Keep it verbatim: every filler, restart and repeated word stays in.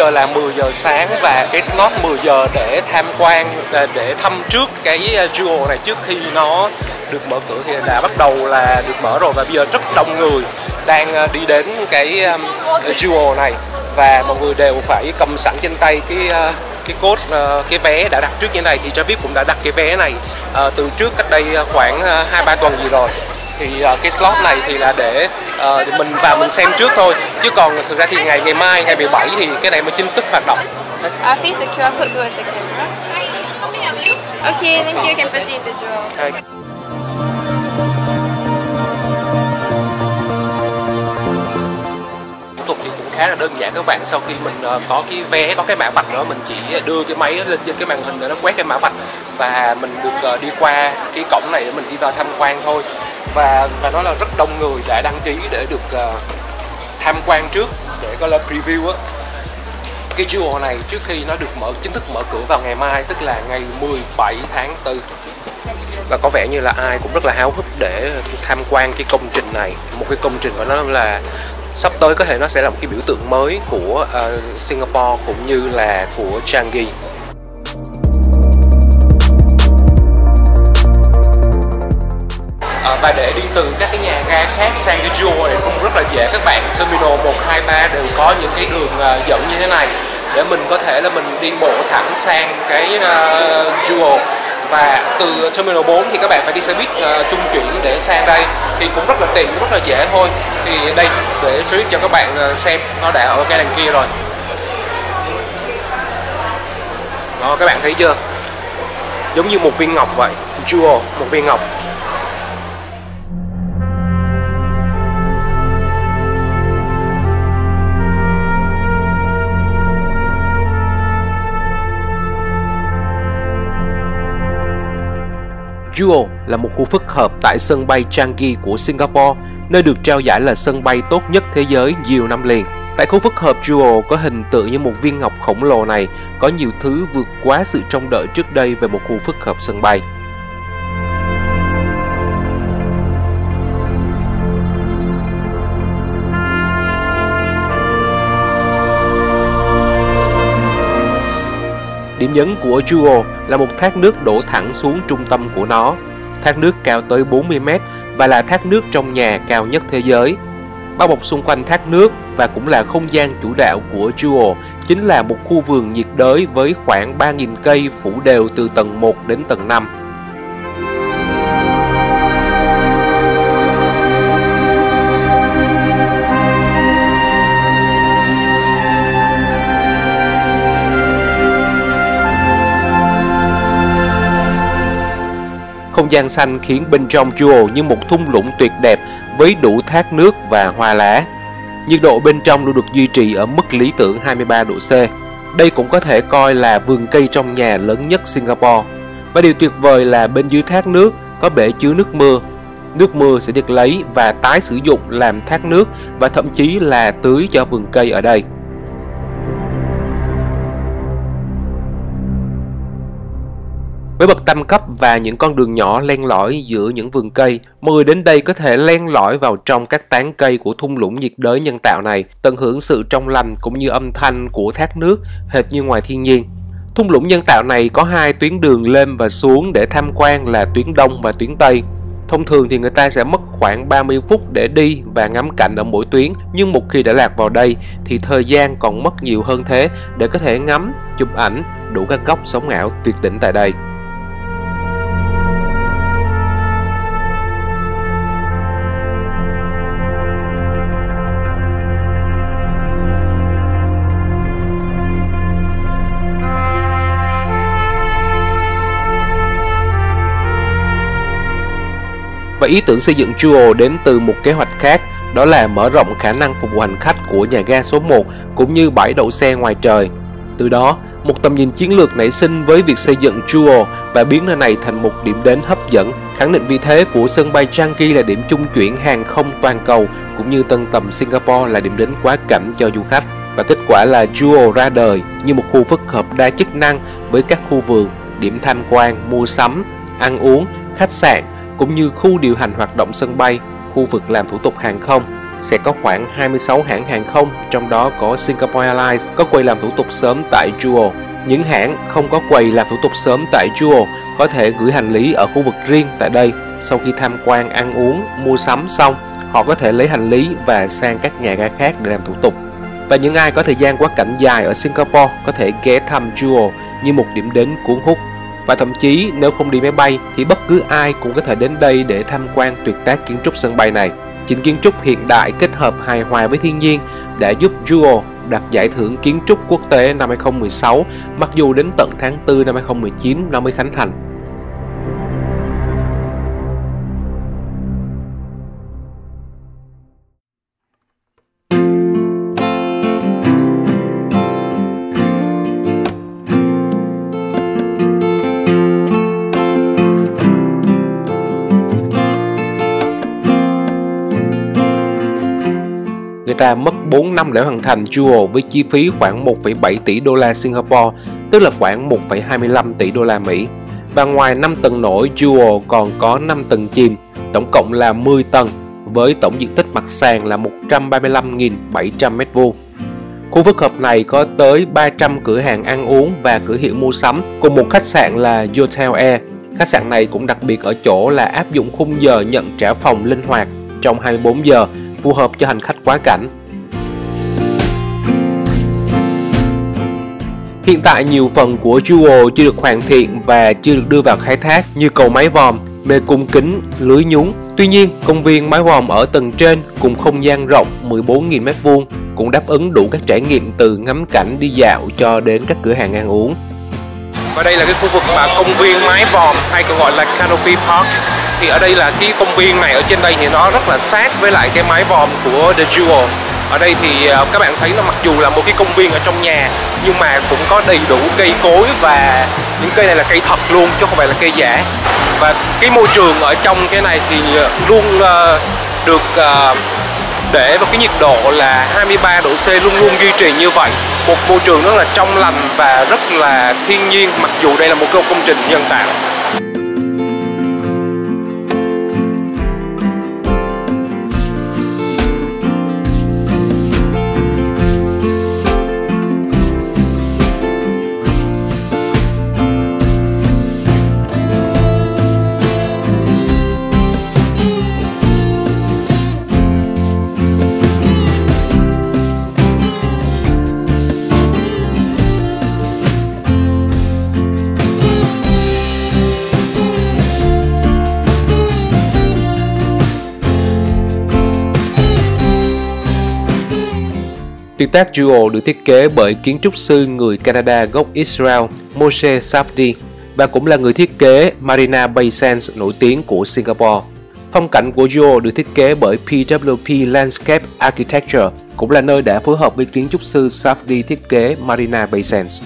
giờ là mười giờ sáng và cái slot mười giờ để tham quan, để thăm trước cái Jewel này trước khi nó được mở cửa thì đã bắt đầu là được mở rồi. Và bây giờ rất đông người đang đi đến cái Jewel này và mọi người đều phải cầm sẵn trên tay cái cái code, cái vé đã đặt trước như này. Thì cho biết cũng đã đặt cái vé này từ trước cách đây khoảng hai ba tuần gì rồi. Thì cái slot này thì là để, uh, để mình vào mình xem trước thôi, chứ còn thực ra thì ngày ngày mai ngày mười bảy thì cái này mới chính thức hoạt động. I'll fix the Q R code towards the camera. Okay, thank you. You can proceed the draw. Thủ tục thì cũng khá là đơn giản các bạn. Sau khi mình uh, có cái vé, có cái mã vạch đó, mình chỉ đưa cái máy lên trên cái màn hình để nó quét cái mã vạch và mình được uh, đi qua cái cổng này để mình đi vào tham quan thôi. Và và nó là rất đông người đã đăng ký để được uh, tham quan trước để coi là preview á. Cái Jewel này trước khi nó được mở chính thức mở cửa vào ngày mai, tức là ngày mười bảy tháng tư. Và có vẻ như là ai cũng rất là háo hức để tham quan cái công trình này, một cái công trình của nó là sắp tới có thể nó sẽ là một cái biểu tượng mới của uh, Singapore cũng như là của Changi. Và để đi từ các cái nhà ga khác sang cái Jewel này cũng rất là dễ các bạn. Terminal một, hai, ba đều có những cái đường dẫn như thế này để mình có thể là mình đi bộ thẳng sang cái uh, Jewel. Và từ Terminal bốn thì các bạn phải đi xe buýt uh, trung chuyển để sang đây. Thì cũng rất là tiện, rất là dễ thôi. Thì đây để clip cho các bạn xem, nó đã ở cái đằng kia rồi. Đó, các bạn thấy chưa? Giống như một viên ngọc vậy, Jewel, một viên ngọc. Jewel là một khu phức hợp tại sân bay Changi của Singapore, nơi được trao giải là sân bay tốt nhất thế giới nhiều năm liền. Tại khu phức hợp Jewel có hình tượng như một viên ngọc khổng lồ này, có nhiều thứ vượt quá sự trông đợi trước đây về một khu phức hợp sân bay. Điểm nhấn của Jewel là một thác nước đổ thẳng xuống trung tâm của nó. Thác nước cao tới bốn mươi mét và là thác nước trong nhà cao nhất thế giới. Bao bọc xung quanh thác nước và cũng là không gian chủ đạo của Jewel chính là một khu vườn nhiệt đới với khoảng ba nghìn cây phủ đều từ tầng một đến tầng năm. Không gian xanh khiến bên trong Jewel như một thung lũng tuyệt đẹp với đủ thác nước và hoa lá. Nhiệt độ bên trong luôn được duy trì ở mức lý tưởng hai mươi ba độ C. Đây cũng có thể coi là vườn cây trong nhà lớn nhất Singapore. Và điều tuyệt vời là bên dưới thác nước có bể chứa nước mưa. Nước mưa sẽ được lấy và tái sử dụng làm thác nước và thậm chí là tưới cho vườn cây ở đây. Với bậc tam cấp và những con đường nhỏ len lỏi giữa những vườn cây, mọi người đến đây có thể len lỏi vào trong các tán cây của thung lũng nhiệt đới nhân tạo này, tận hưởng sự trong lành cũng như âm thanh của thác nước hệt như ngoài thiên nhiên. Thung lũng nhân tạo này có hai tuyến đường lên và xuống để tham quan là tuyến đông và tuyến tây. Thông thường thì người ta sẽ mất khoảng ba mươi phút để đi và ngắm cảnh ở mỗi tuyến, nhưng một khi đã lạc vào đây thì thời gian còn mất nhiều hơn thế để có thể ngắm, chụp ảnh đủ các góc sống ảo tuyệt đỉnh tại đây. Và ý tưởng xây dựng Jewel đến từ một kế hoạch khác, đó là mở rộng khả năng phục vụ hành khách của nhà ga số một cũng như bãi đậu xe ngoài trời. Từ đó, một tầm nhìn chiến lược nảy sinh với việc xây dựng Jewel và biến nơi này thành một điểm đến hấp dẫn, khẳng định vị thế của sân bay Changi là điểm trung chuyển hàng không toàn cầu cũng như nâng tầm Singapore là điểm đến quá cảnh cho du khách. Và kết quả là Jewel ra đời như một khu phức hợp đa chức năng với các khu vườn, điểm tham quan, mua sắm, ăn uống, khách sạn cũng như khu điều hành hoạt động sân bay, khu vực làm thủ tục hàng không, sẽ có khoảng hai mươi sáu hãng hàng không, trong đó có Singapore Airlines có quầy làm thủ tục sớm tại Jewel. Những hãng không có quầy làm thủ tục sớm tại Jewel có thể gửi hành lý ở khu vực riêng tại đây. Sau khi tham quan, ăn uống, mua sắm xong, họ có thể lấy hành lý và sang các nhà ga khác để làm thủ tục. Và những ai có thời gian quá cảnh dài ở Singapore có thể ghé thăm Jewel như một điểm đến cuốn hút. Và thậm chí nếu không đi máy bay thì bất cứ ai cũng có thể đến đây để tham quan tuyệt tác kiến trúc sân bay này. Chính kiến trúc hiện đại kết hợp hài hòa với thiên nhiên đã giúp Jewel đạt giải thưởng kiến trúc quốc tế năm hai không một sáu, mặc dù đến tận tháng tư năm hai không một chín nó mới khánh thành. Ta mất bốn năm để hoàn thành Jewel với chi phí khoảng một phẩy bảy tỷ đô la Singapore, tức là khoảng một phẩy hai mươi lăm tỷ đô la Mỹ. Và ngoài năm tầng nổi, Jewel còn có năm tầng chìm, tổng cộng là mười tầng với tổng diện tích mặt sàn là một trăm ba mươi lăm nghìn bảy trăm mét vuông. Khu phức hợp này có tới ba trăm cửa hàng ăn uống và cửa hiệu mua sắm cùng một khách sạn là Yotel Air. Khách sạn này cũng đặc biệt ở chỗ là áp dụng khung giờ nhận trả phòng linh hoạt trong hai mươi bốn giờ, phù hợp cho hành khách quá cảnh. Hiện tại nhiều phần của Jewel chưa được hoàn thiện và chưa được đưa vào khai thác như cầu mái vòm, bê cung kính, lưới nhúng. Tuy nhiên, công viên mái vòm ở tầng trên cùng không gian rộng mười bốn nghìn mét vuông cũng đáp ứng đủ các trải nghiệm từ ngắm cảnh, đi dạo cho đến các cửa hàng ăn uống. Và đây là cái khu vực mà công viên mái vòm hay còn gọi là Canopy Park. Thì ở đây là cái công viên này ở trên đây thì nó rất là sát với lại cái mái vòm của The Jewel. Ở đây thì các bạn thấy nó mặc dù là một cái công viên ở trong nhà nhưng mà cũng có đầy đủ cây cối, và những cây này là cây thật luôn chứ không phải là cây giả. Và cái môi trường ở trong cái này thì luôn được để vào cái nhiệt độ là hai mươi ba độ C, luôn luôn duy trì như vậy. Một môi trường rất là trong lành và rất là thiên nhiên, mặc dù đây là một công trình nhân tạo. Tuyệt tác Jewel được thiết kế bởi kiến trúc sư người Canada gốc Israel Moshe Safdie và cũng là người thiết kế Marina Bay Sands nổi tiếng của Singapore. Phong cảnh của Jewel được thiết kế bởi pê vê pê Landscape Architecture, cũng là nơi đã phối hợp với kiến trúc sư Safdie thiết kế Marina Bay Sands.